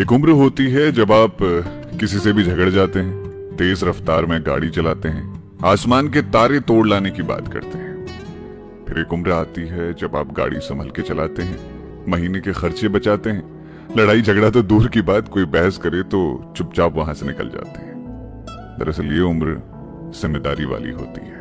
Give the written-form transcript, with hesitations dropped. एक उम्र होती है जब आप किसी से भी झगड़ जाते हैं, तेज रफ्तार में गाड़ी चलाते हैं, आसमान के तारे तोड़ लाने की बात करते हैं। फिर एक उम्र आती है जब आप गाड़ी संभल के चलाते हैं, महीने के खर्चे बचाते हैं, लड़ाई झगड़ा तो दूर की बात, कोई बहस करे तो चुपचाप वहां से निकल जाते हैं। दरअसल ये उम्र जिम्मेदारी वाली होती है।